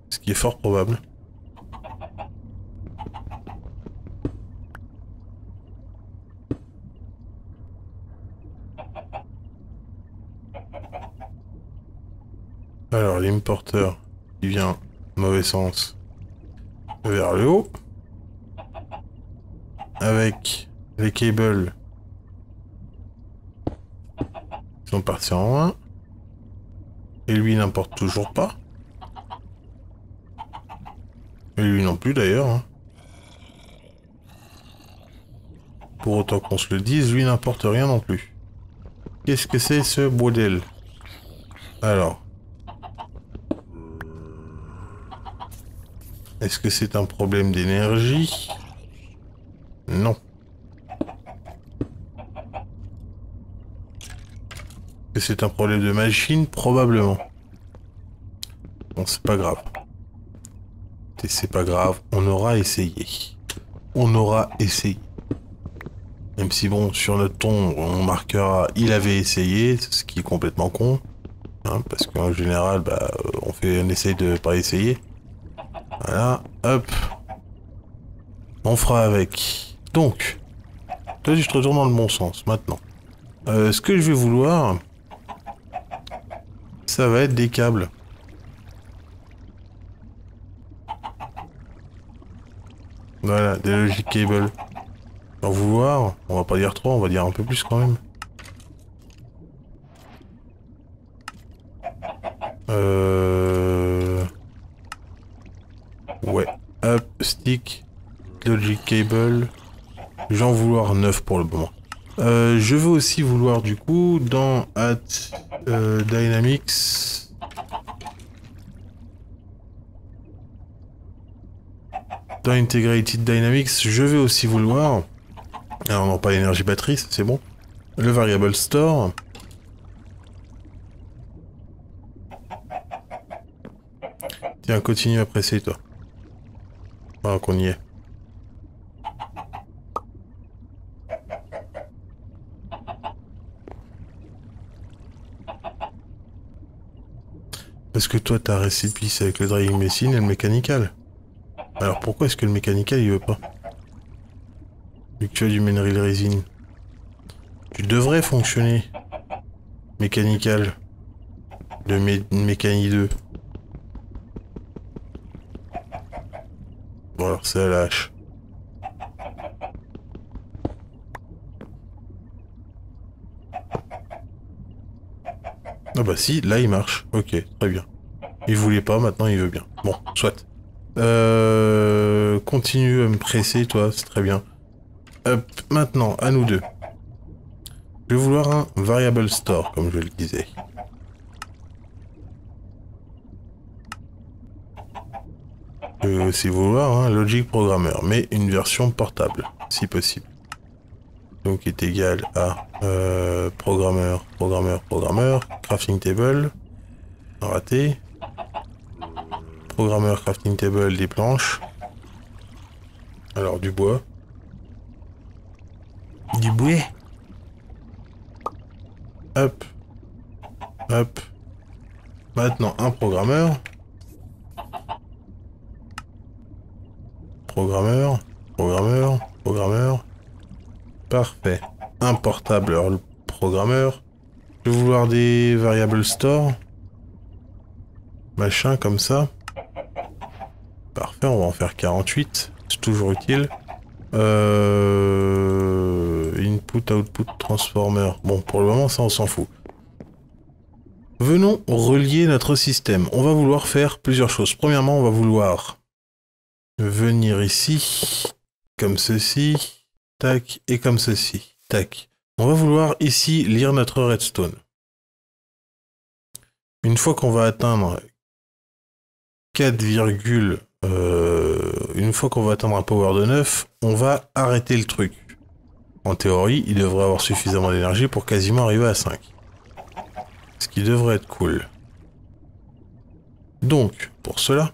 Ce qui est fort probable. Alors l'importeur qui vient mauvais sens vers le haut. Avec les cables. Ils sont partis en loin. Et lui, il n'importe toujours pas. Et lui non plus, d'ailleurs. Hein. Pour autant qu'on se le dise, lui n'importe rien non plus. Qu'est-ce que c'est ce bordel? Alors. Est-ce que c'est un problème d'énergie? Non. C'est un problème de machine, probablement. Bon, c'est pas grave. Et c'est pas grave, on aura essayé. On aura essayé. Même si, bon, sur notre ton, on marquera « il avait essayé », ce qui est complètement con. Hein, parce qu'en général, bah, on fait un essai de pas essayer. Voilà, hop. On fera avec. Donc, toi, je te retourne dans le bon sens, maintenant. Euh, ce que je vais vouloir... Ça va être des câbles. Voilà, des logic cables. Sans vouloir, on va pas dire trop, on va dire un peu plus quand même. Euh... Ouais. Up, stick, logic cable. J'en vouloir neuf pour le moment. Euh, je veux aussi vouloir du coup dans at euh, Dynamics dans Integrated Dynamics, je vais aussi vouloir, alors non pas l'énergie batterie, c'est bon, le variable store tiens continue à presser toi alors qu'on y est. Parce que toi, ta récipice avec le drying machine et le mécanical. Alors pourquoi est-ce que le mécanical, il veut pas? Vu que tu as du mineral résine. Tu devrais fonctionner. Mécanical. de mé mécanique deux. Bon alors c'est la hache. Ah bah si, là il marche. Ok, très bien. Il voulait pas, maintenant il veut bien. Bon, soit. Euh, continue à me presser, toi, c'est très bien. Hop, maintenant, à nous deux. Je vais vouloir un variable store, comme je le disais. Je vais aussi vouloir un logic programmeur, mais une version portable, si possible. Donc est égal à euh, programmeur, programmeur, programmeur, crafting table, raté, programmeur, crafting table, des planches, alors du bois, du bois, hop, hop, maintenant un programmeur, programmeur, programmeur, programmeur, parfait. Un portable, alors le programmeur. Je vais vouloir des variables store. Machin comme ça. Parfait, on va en faire quarante-huit. C'est toujours utile. Euh... Input, output, transformer. Bon, pour le moment, ça, on s'en fout. Venons relier notre système. On va vouloir faire plusieurs choses. Premièrement, on va vouloir venir ici. Comme ceci. Tac, et comme ceci. Tac. On va vouloir ici lire notre redstone. Une fois qu'on va atteindre quatre, euh, une fois qu'on va atteindre un power de neuf, on va arrêter le truc. En théorie, il devrait avoir suffisamment d'énergie pour quasiment arriver à cinq. Ce qui devrait être cool. Donc, pour cela...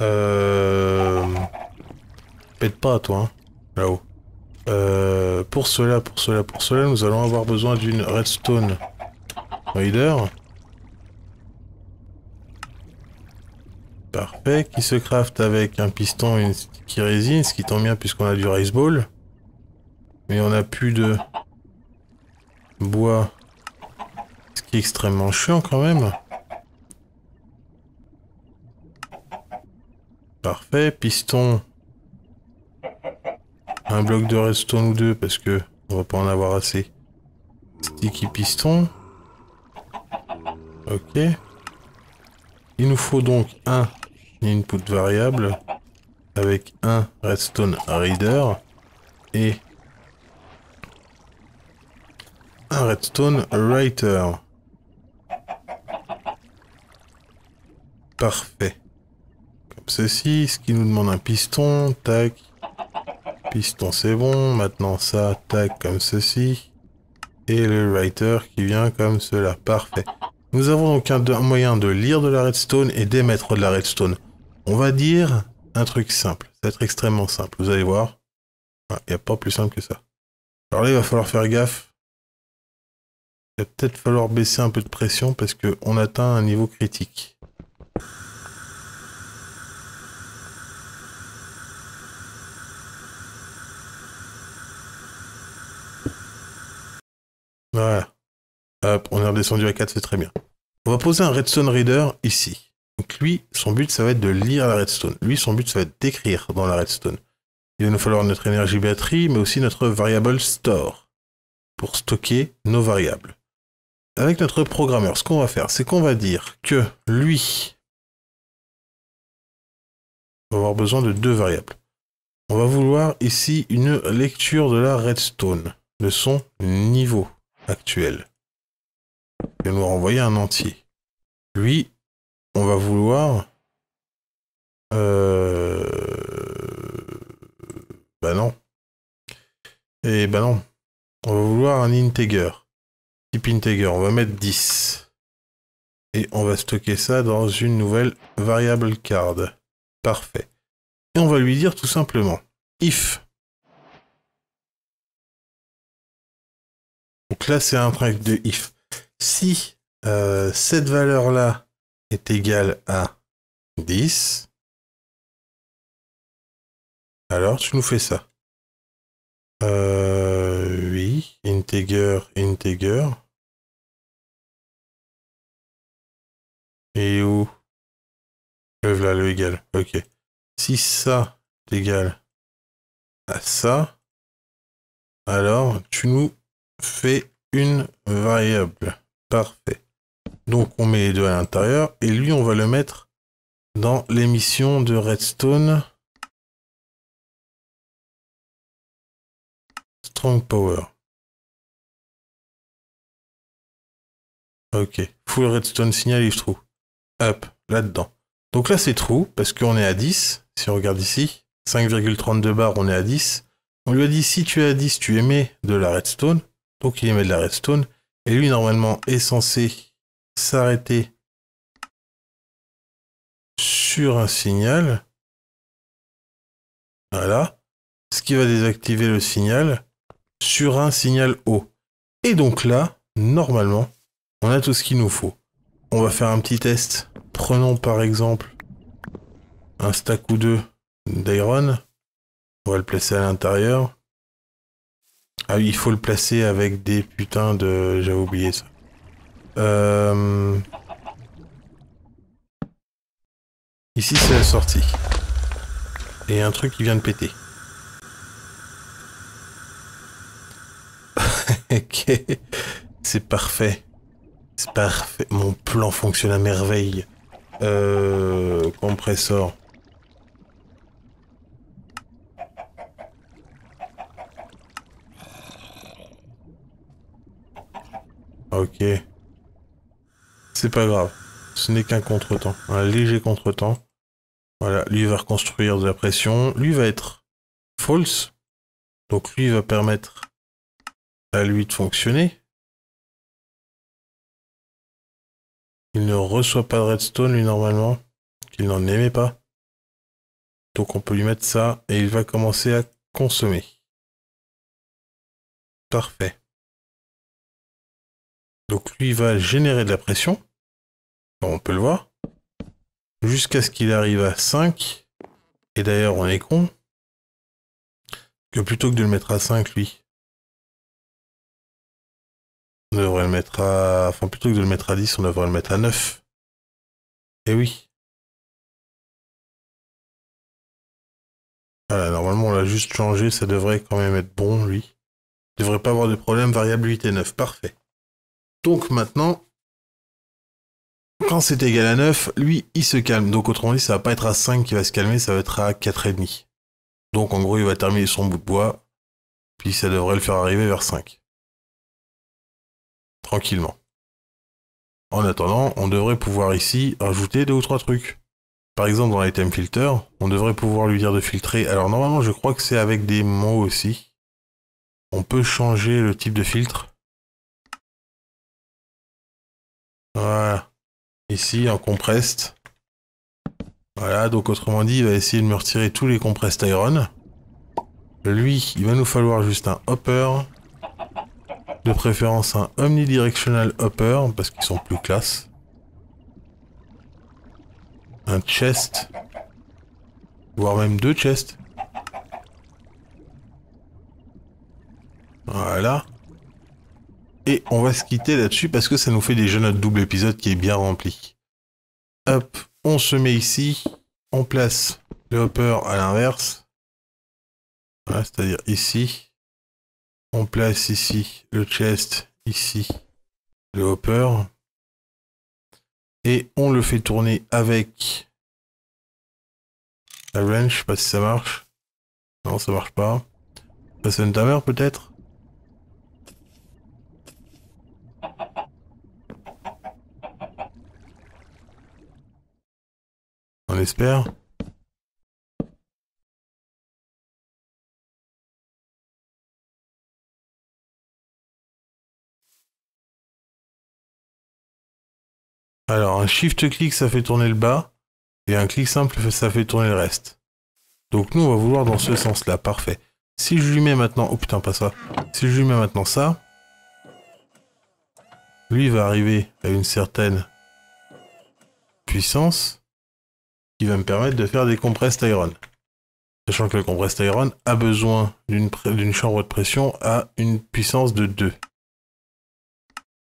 Euh... Pète pas à toi, hein. Là-haut. Euh, pour cela, pour cela, pour cela, nous allons avoir besoin d'une redstone reader. Parfait, qui se craft avec un piston et une sticky résine, ce qui tombe bien puisqu'on a du rice ball. Mais on n'a plus de bois, ce qui est extrêmement chiant quand même. Parfait, piston... Un bloc de redstone ou deux parce que on va pas en avoir assez. Sticky piston. Ok. Il nous faut donc un input variable avec un redstone reader et un redstone writer. Parfait. Comme ceci, ce qui nous demande un piston, tac. Piston c'est bon, maintenant ça, tac, comme ceci, et le writer qui vient comme cela, parfait. Nous avons donc un, un moyen de lire de la redstone et d'émettre de la redstone. On va dire un truc simple, ça va être extrêmement simple, vous allez voir, il n'y a pas plus simple que ça. Alors là il va falloir faire gaffe, il va peut-être falloir baisser un peu de pression parce qu'on atteint un niveau critique. Voilà. Hop, on est redescendu à quatre, c'est très bien. On va poser un redstone reader ici. Donc lui, son but, ça va être de lire la redstone. Lui, son but, ça va être d'écrire dans la redstone. Il va nous falloir notre énergie batterie, mais aussi notre variable store, pour stocker nos variables. Avec notre programmeur, ce qu'on va faire, c'est qu'on va dire que lui, on va avoir besoin de deux variables. On va vouloir ici une lecture de la redstone, de son niveau actuel. Je vais nous renvoyer un entier. Lui, on va vouloir... Euh... Bah non. Et bah non. On va vouloir un integer. Type integer. On va mettre dix. Et on va stocker ça dans une nouvelle variable card. Parfait. Et on va lui dire tout simplement if. Donc là, c'est un truc de if. Si euh, cette valeur-là est égale à dix, alors tu nous fais ça. Euh, oui, integer, integer. Et où? Le voilà, le égal. Ok. Si ça est égal à ça, alors tu nous fais une variable. Parfait. Donc on met les deux à l'intérieur. Et lui, on va le mettre dans l'émission de Redstone. Strong Power. Ok. Full Redstone Signal if true. Hop, là-dedans. Donc là, c'est true, parce qu'on est à dix. Si on regarde ici, cinq virgule trente-deux bar, on est à dix. On lui a dit, si tu es à dix, tu émets de la redstone. Donc il émet de la redstone. Et lui, normalement, est censé s'arrêter sur un signal. Voilà. Ce qui va désactiver le signal sur un signal haut. Et donc là, normalement, on a tout ce qu'il nous faut. On va faire un petit test. Prenons par exemple un stack ou deux d'iron. On va le placer à l'intérieur. Ah oui, il faut le placer avec des putains de... J'avais oublié ça. Euh... Ici, c'est la sortie. Et un truc qui vient de péter. Ok. C'est parfait. C'est parfait. Mon plan fonctionne à merveille. Euh... Compresseur. Ok. C'est pas grave. Ce n'est qu'un contretemps. Un léger contretemps. Voilà. Lui va reconstruire de la pression. Lui va être false. Donc lui va permettre à lui de fonctionner. Il ne reçoit pas de redstone lui normalement. Qu'il n'en émet pas. Donc on peut lui mettre ça. Et il va commencer à consommer. Parfait. Donc lui va générer de la pression, on peut le voir, jusqu'à ce qu'il arrive à cinq, et d'ailleurs on est con, que plutôt que de le mettre à cinq lui, on devrait le mettre à, enfin plutôt que de le mettre à dix, on devrait le mettre à neuf, et oui. Voilà, normalement on l'a juste changé, ça devrait quand même être bon lui, il ne devrait pas avoir de problème, variable huit et neuf, parfait. Donc maintenant, quand c'est égal à neuf, lui, il se calme. Donc autrement dit, ça va pas être à cinq qui va se calmer, ça va être à quatre virgule cinq. Donc en gros, il va terminer son bout de bois, puis ça devrait le faire arriver vers cinq. Tranquillement. En attendant, on devrait pouvoir ici rajouter deux ou trois trucs. Par exemple, dans l'item filter, on devrait pouvoir lui dire de filtrer. Alors normalement, je crois que c'est avec des mots aussi. On peut changer le type de filtre. Voilà, ici en compressed. Voilà, donc autrement dit, il va essayer de me retirer tous les compressed iron. Lui, il va nous falloir juste un hopper. De préférence un omnidirectional hopper, parce qu'ils sont plus classe. Un chest. Voire même deux chests. Voilà. Et on va se quitter là-dessus parce que ça nous fait déjà notre double épisode qui est bien rempli. Hop, on se met ici. On place le hopper à l'inverse. Voilà, c'est-à-dire ici. On place ici le chest, ici le hopper. Et on le fait tourner avec la wrench. Je sais pas si ça marche. Non, ça marche pas. Ça sonne timer peut-être. On espère. Alors, un shift-click, ça fait tourner le bas. Et un clic simple, ça fait tourner le reste. Donc, nous, on va vouloir dans ce sens-là. Parfait. Si je lui mets maintenant... Oh putain, pas ça. Si je lui mets maintenant ça... Lui va arriver à une certaine puissance. Qui va me permettre de faire des compressed iron. Sachant que le compressed iron a besoin d'une d'une chambre de pression à une puissance de deux.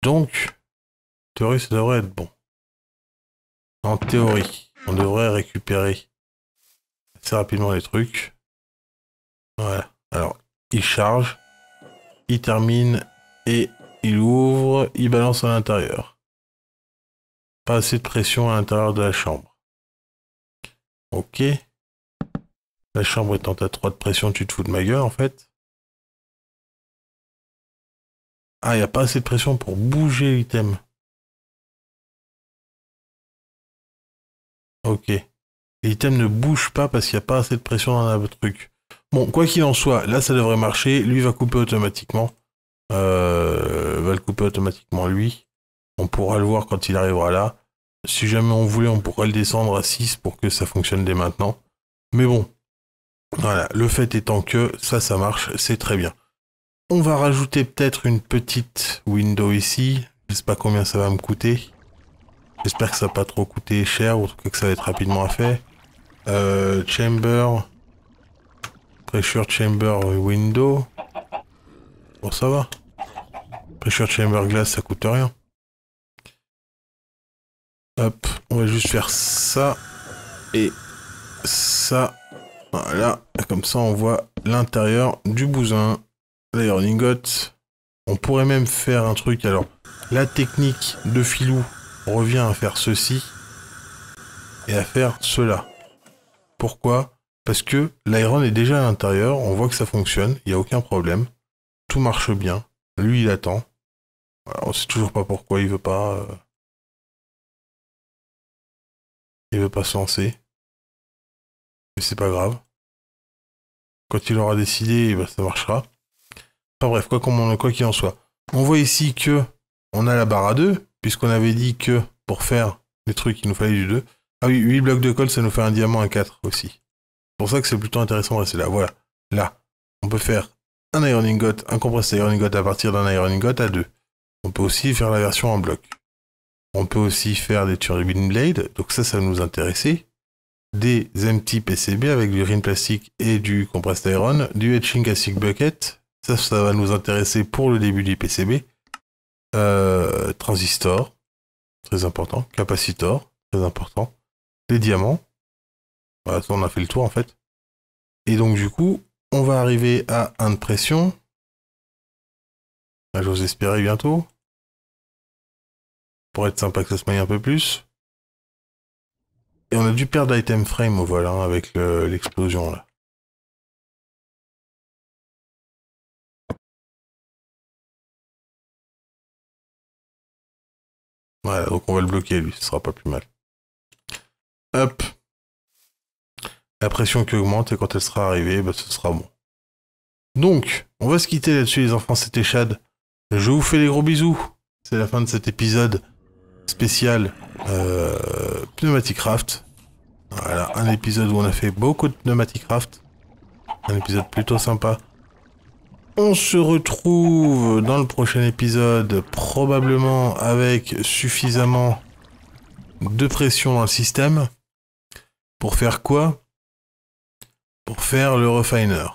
Donc, en théorie, ça devrait être bon. En théorie, on devrait récupérer assez rapidement les trucs. Voilà. Alors, il charge, il termine et il ouvre, il balance à l'intérieur. Pas assez de pression à l'intérieur de la chambre. Ok. La chambre étant à trois de pression, tu te fous de ma gueule en fait. Ah, il n'y a pas assez de pression pour bouger l'item. Ok. L'item ne bouge pas parce qu'il n'y a pas assez de pression dans le truc. Bon, quoi qu'il en soit, là ça devrait marcher. Lui va couper automatiquement. Euh, va le couper automatiquement lui. On pourra le voir quand il arrivera là. Si jamais on voulait, on pourrait le descendre à six pour que ça fonctionne dès maintenant. Mais bon. Voilà, le fait étant que ça, ça marche, c'est très bien. On va rajouter peut-être une petite window ici. Je sais pas combien ça va me coûter. J'espère que ça va pas trop coûter cher, ou en tout cas que ça va être rapidement à faire. Euh, chamber. Pressure chamber window. Bon, ça va. Pressure chamber glass, ça coûte rien. Hop, on va juste faire ça. Et ça... Voilà, comme ça on voit l'intérieur du bousin. D'ailleurs, lingots, on pourrait même faire un truc. Alors, la technique de filou revient à faire ceci et à faire cela. Pourquoi? Parce que l'iron est déjà à l'intérieur, on voit que ça fonctionne, il n'y a aucun problème. Tout marche bien, lui il attend. Alors, on ne sait toujours pas pourquoi il veut pas... Euh... Il veut pas se lancer. Mais c'est pas grave. Quand il aura décidé, ben ça marchera. Enfin bref, quoi qu'on, quoi qu'il en soit. On voit ici que on a la barre à deux, puisqu'on avait dit que pour faire les trucs, il nous fallait du deux. Ah oui, huit blocs de colle, ça nous fait un diamant à quatre aussi. C'est pour ça que c'est plutôt intéressant de rester là. Voilà. Là, on peut faire un iron ingot, un compressé iron ingot à partir d'un iron ingot à deux. On peut aussi faire la version en bloc. On peut aussi faire des turbine blade, donc ça, ça va nous intéresser. Des empty P C B avec du ring plastique et du compressed iron, du etching acid bucket, ça, ça va nous intéresser pour le début du P C B. Euh, transistor, très important. Capacitor, très important. Les diamants, voilà, ça on a fait le tour en fait. Et donc du coup, on va arriver à un de pression. Ah, j'ose espérer bientôt. Pour être sympa que ça se maille un peu plus. Et on a dû perdre l'item frame au vol hein, avec l'explosion le, là. Voilà, donc on va le bloquer lui, ce sera pas plus mal. Hop. La pression qui augmente et quand elle sera arrivée, bah, ce sera bon. Donc, on va se quitter là-dessus les enfants, c'était Chad. Je vous fais des gros bisous. C'est la fin de cet épisode spécial euh, PneumaticCraft. Voilà, un épisode où on a fait beaucoup de PneumaticCraft. Un épisode plutôt sympa. On se retrouve dans le prochain épisode, probablement avec suffisamment de pression dans le système. Pour faire quoi? Pour faire le refiner.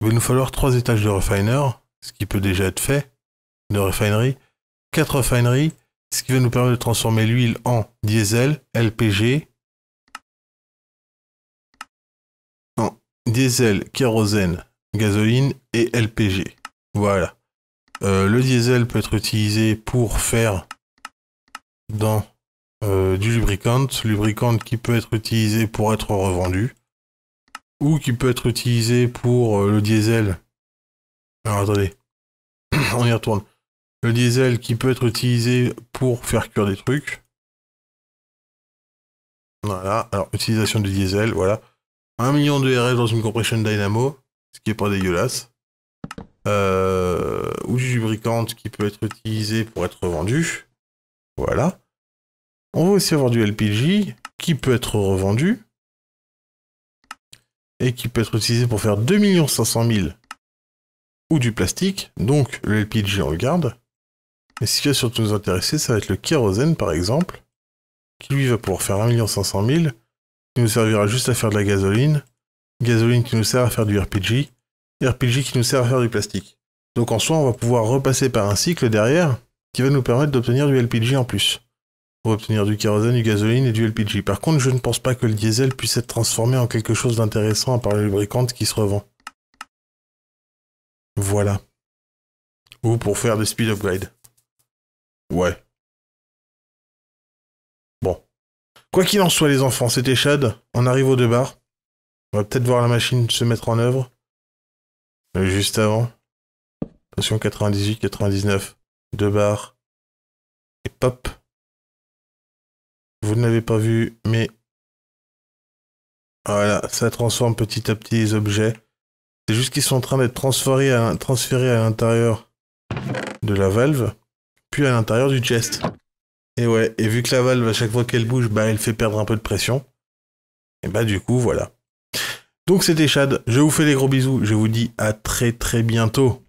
Il va nous falloir trois étages de refiner, ce qui peut déjà être fait, de refinerie. quatre refineries. Ce qui va nous permettre de transformer l'huile en diesel, L P G. En diesel, kérosène, gasoline et L P G. Voilà. Euh, le diesel peut être utilisé pour faire dans euh, du lubricant. Lubricant qui peut être utilisé pour être revendu. Ou qui peut être utilisé pour euh, le diesel. Alors attendez. On y retourne. Le diesel qui peut être utilisé pour faire cuire des trucs. Voilà, alors utilisation du diesel, voilà. un million de R F dans une compression dynamo, ce qui est pas dégueulasse. Euh, ou du lubricant qui peut être utilisé pour être revendu. Voilà. On va aussi avoir du L P G qui peut être revendu. Et qui peut être utilisé pour faire deux millions cinq cent mille ou du plastique. Donc le L P G on le garde. Et ce qui va surtout nous intéresser, ça va être le kérosène, par exemple, qui lui va pouvoir faire un million cinq cent mille, qui nous servira juste à faire de la gasoline, gasoline qui nous sert à faire du R P G, R P G qui nous sert à faire du plastique. Donc en soi, on va pouvoir repasser par un cycle derrière, qui va nous permettre d'obtenir du L P G en plus. pour obtenir du kérosène, du gasoline et du L P G. Par contre, je ne pense pas que le diesel puisse être transformé en quelque chose d'intéressant à part les lubricantes qui se revend. Voilà. Ou pour faire des speed upgrade. Ouais. Bon. Quoi qu'il en soit, les enfants, c'était Chad. On arrive aux deux bars. On va peut-être voir la machine se mettre en œuvre. Mais juste avant. Attention, quatre-vingt-dix-huit, quatre-vingt-dix-neuf. Deux bars. Et pop. Vous ne l'avez pas vu, mais... Voilà, ça transforme petit à petit les objets. C'est juste qu'ils sont en train d'être transférés à, transférés à l'intérieur de la valve, puis à l'intérieur du chest. Et ouais, et vu que la valve, à chaque fois qu'elle bouge, bah, elle fait perdre un peu de pression. Et bah du coup, voilà. Donc c'était Chad, je vous fais des gros bisous, je vous dis à très très bientôt.